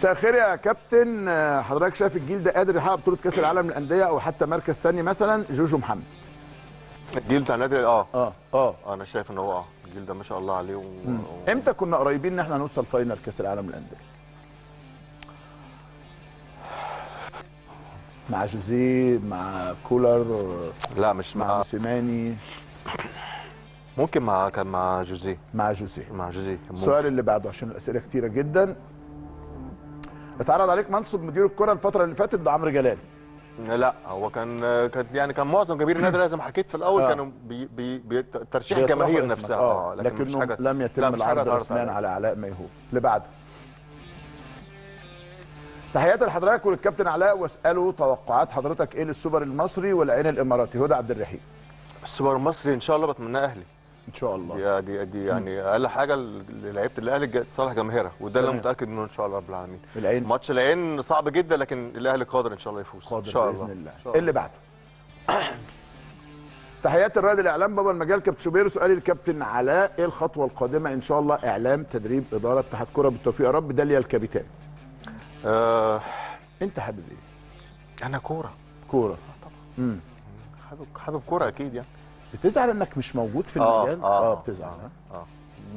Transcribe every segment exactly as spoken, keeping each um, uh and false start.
مساء الخير يا كابتن. حضرتك شايف الجيل ده قادر يحقق بطوله كاس العالم للانديه او حتى مركز ثاني مثلا؟ جوجو محمد الجيل بتاع النادي اه اه اه انا شايف ان هو اه الجيل ده ما شاء الله عليه و... و... امتى كنا قريبين ان احنا نوصل فاينل كاس العالم للانديه مع جوزيه مع كولر؟ لا مش مع موسيماني. ممكن مع كان مع جوزيه مع جوزيه مع جوزيه السؤال اللي بعده عشان الاسئله كتيره جدا. اتعرض عليك منصب مدير الكره الفتره اللي فاتت ده عمرو جلال؟ لا هو كان كان يعني كان معظم جماهير النادي لازم ما حكيت في الاول آه. كانوا بي بي ترشيح جماهير نفسها اه لكن لكنه حاجة لم يتم العرض رسميا على علاء ميهوب. اللي بعده تحياتي لحضرتك وللكابتن علاء واساله توقعات حضرتك ايه للسوبر المصري والعين الاماراتي؟ هدى عبد الرحيم. السوبر المصري ان شاء الله بتمناه اهلي ان شاء الله. دي دي يعني اقل حاجه لعيبه الاهلي تصالح جماهيرها وده اللي انا متاكد منه ان شاء الله رب العالمين. العين ماتش العين صعب جدا لكن الاهلي قادر ان شاء الله يفوز ان شاء الله باذن الله. اللي بعده تحيات الرائد الاعلام بابا المجال كابتن شوبير. سؤالي للكابتن علاء ايه الخطوه القادمه ان شاء الله؟ اعلام تدريب اداره اتحاد كره بالتوفيق يا رب. داليا الكابيتان. آه انت حابب ايه؟ انا كوره كوره طبعا. امم حابب حابب كوره اكيد يعني. بتزعل انك مش موجود في المجال؟ اه, آه بتزعل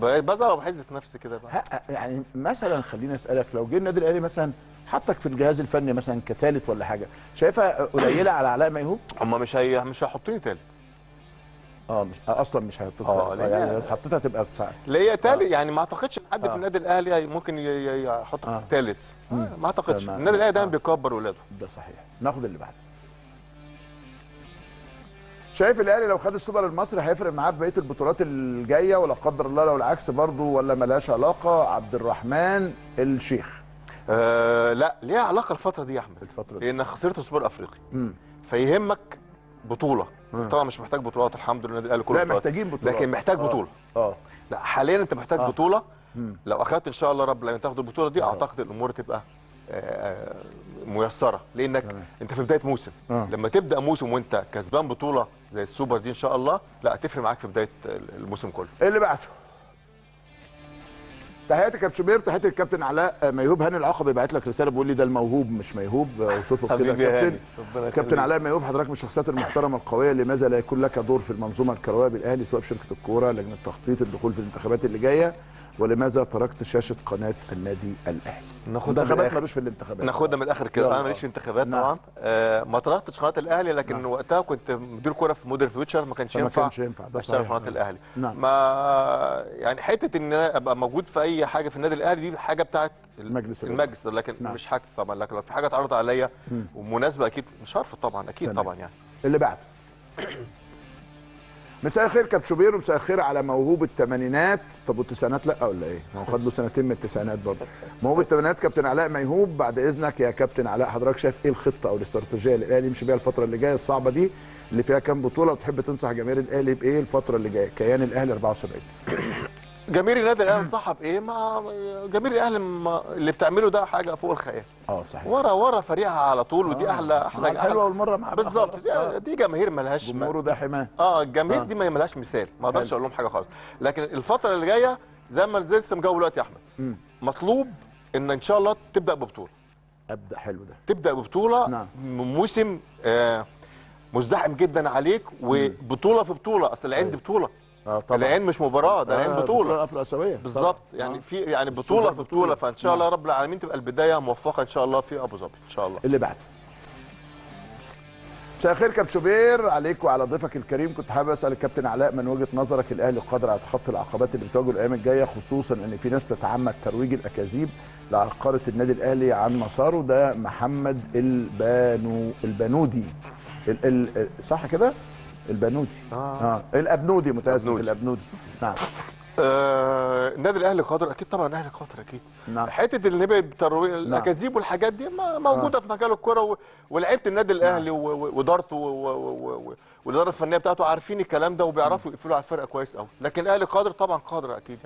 اه بزعل وبحز في نفسي كده بقى يعني. مثلا خليني اسالك لو جه النادي الاهلي مثلا حطك في الجهاز الفني مثلا كثالث ولا حاجه شايفها قليله على علاء ميهوب؟ هم مش هي مش هيحطوني ثالث اه مش اصلا مش هيحطوك اه يعني حطيتها تبقى ليه ثالث يعني. ما اعتقدش ان حد آه. في النادي الاهلي ممكن يحطك ثالث آه. آه. ما اعتقدش. النادي الاهلي دايما آه. بيكبر ولاده ده صحيح. ناخد اللي بعده. شايف الاهلي لو خد السوبر المصري هيفرق معاه في بقيه البطولات الجايه ولا قدر الله لو العكس برضه ولا ملهاش علاقه؟ عبد الرحمن الشيخ. أه لا ليها علاقه الفتره دي يا احمد. الفتره دي لان خسرت السوبر الافريقي فيهمك بطوله مم. طبعا مش محتاج بطولات الحمد لله الاهلي كله لا محتاجين بطولات لكن محتاج آه. بطوله اه لا حاليا انت محتاج آه. بطوله مم. لو اخذت ان شاء الله رب العالمين تاخد البطوله دي آه. اعتقد الامور تبقى ميسره لانك جميل. انت في بدايه موسم آه. لما تبدا موسم وانت كسبان بطوله زي السوبر دي ان شاء الله لا هتفرق معاك في بدايه الموسم كله. اللي بعده تحياتي كابتن شوبير. تحياتي الكابتن علاء ميهوب. هاني العقبي بعت لك رساله بيقول لي ده الموهوب مش ميهوب اوصفه كده كابتن. كابتن علاء ميهوب حضرتك من الشخصيات المحترمه القويه لماذا لا يكون لك دور في المنظومه الكرويه بالاهلي سواء في شركه الكوره لجنه التخطيط الدخول في الانتخابات اللي جايه ولماذا تركت شاشه قناه النادي الاهلي؟ ناخدها انتخابات مالوش في الانتخابات ناخدها من الاخر كده. انا ماليش في انتخابات طبعا آه ما تركتش قناه الاهلي لكن نعم. وقتها كنت مدير كوره في مودرن فيوتشر ما كانش ينفع اشتغل في قناه الاهلي نعم. ما يعني حته ان انا ابقى موجود في اي حاجه في النادي الاهلي دي حاجه بتاعت المجلس المجلس لكن نعم. مش حاجتي طبعا لكن لو في حاجه اتعرضت عليا ومناسبه اكيد مش هرفض طبعا اكيد تمام. طبعا يعني. اللي بعد مساء الخير كابتن شوبير ومساء الخير على موهوب الثمانينات. طب والتسعينات لا ولا ايه؟ ما هو خد له سنتين من التسعينات برضه. موهوب الثمانينات كابتن علاء ميهوب بعد اذنك يا كابتن علاء حضرتك شايف ايه الخطه او الاستراتيجيه اللي الاهلي يمشي بيها الفتره اللي جايه الصعبه دي اللي فيها كام بطوله وتحب تنصح جماهير الاهلي بايه الفتره اللي جايه؟ كيان الاهلي أربعة وسبعين. جماهير النادي الاهلي انصحها بايه؟ ما جماهير الاهلي اللي بتعمله ده حاجه فوق الخيال. اه صحيح. ورا ورا فريقها على طول ودي احلى احلى حلوه اول مره مع بالظبط. دي جماهير مالهاش جمهوره ده حماه. اه الجماهير آه. دي ما مالهاش مثال ما اقدرش اقول لهم حاجه خالص لكن الفتره اللي جايه زي ما لسه مجاوب دلوقتي يا احمد م. مطلوب ان ان شاء الله تبدا ببطوله. ابدا حلو ده. تبدا ببطوله نعم. موسم آه مزدحم جدا عليك وبطوله في بطوله اصل العين دي بطوله. اه طبعا العين مش مباراه ده العين آه بطوله بطوله افريقيا اسيويه بالظبط يعني آه. في يعني بطوله في بطوله فان شاء الله رب العالمين تبقى البدايه موفقه ان شاء الله في ابو ظبي ان شاء الله. اللي بعده مساء الخير كابتن شوبير عليك وعلى ضيفك الكريم. كنت حابب اسال الكابتن علاء من وجهه نظرك الاهلي قادر على تخطي العقبات اللي بتواجهه الايام الجايه خصوصا ان في ناس بتتعمد ترويج الاكاذيب لعقاره النادي الاهلي عن مساره؟ ده محمد البانو البنودي ال ال صح كده البنودي اه, آه. الابنودي متاسف الابنودي نعم. آه النادي الاهلي قادر اكيد طبعا الاهلي قادر اكيد نعم. حته اللي بقى الترويج الاكاذيب والحاجات دي موجوده آه. في مجال الكوره ولعيبه النادي الاهلي نعم. وادارته والاداره الفنيه بتاعته عارفين الكلام ده وبيعرفوا يقفلوا على الفرقه كويس قوي لكن الاهلي قادر طبعا قادر اكيد.